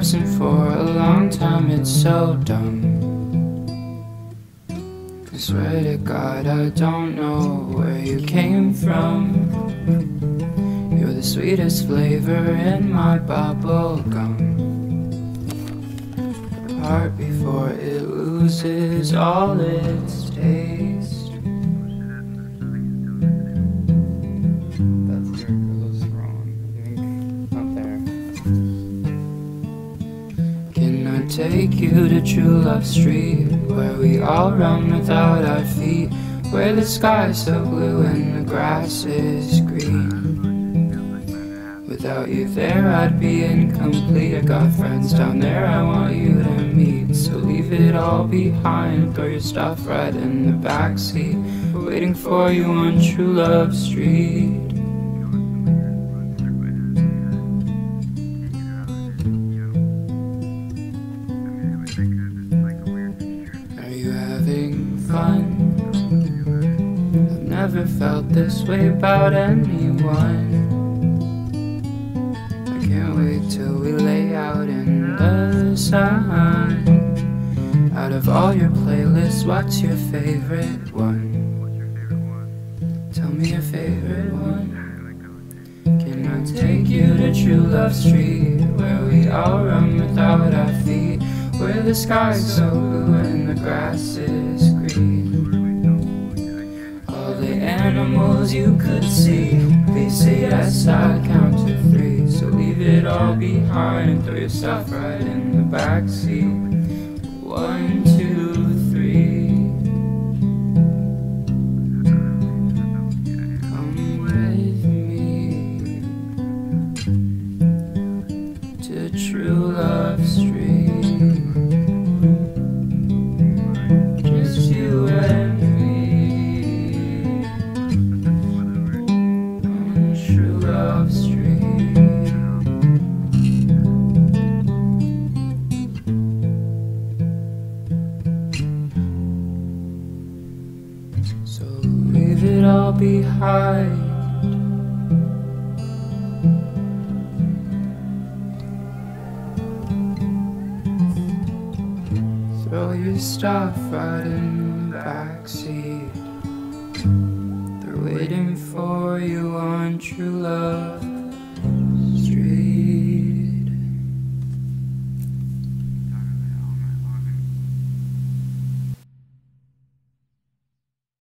absent for a long time, it's so dumb. I swear to God, I don't know where you came from. You're the sweetest flavor in my bubble gum. Heart before it loses all its taste. Take you to Tru Luv Street, where we all run without our feet, where the sky's so blue and the grass is green. Without you there I'd be incomplete. I got friends down there I want you to meet. So leave it all behind, throw your stuff right in the backseat. We're waiting for you on Tru Luv Street. Fun. I've never felt this way about anyone. I can't wait till we lay out in the sun. Out of all your playlists, what's your favorite one? Tell me your favorite one. Can I take you to Tru Luv Street, where we all run without our feet, where the sky's so blue and the grass is green. All the animals you could see, please say yes, I count to three. So leave it all behind and throw your stuff right in the backseat. 1, 2, 3. Come with me to Tru Luv Street. So leave it all behind. Throw your stuff right in the backseat. They're waiting for you on Tru Luv.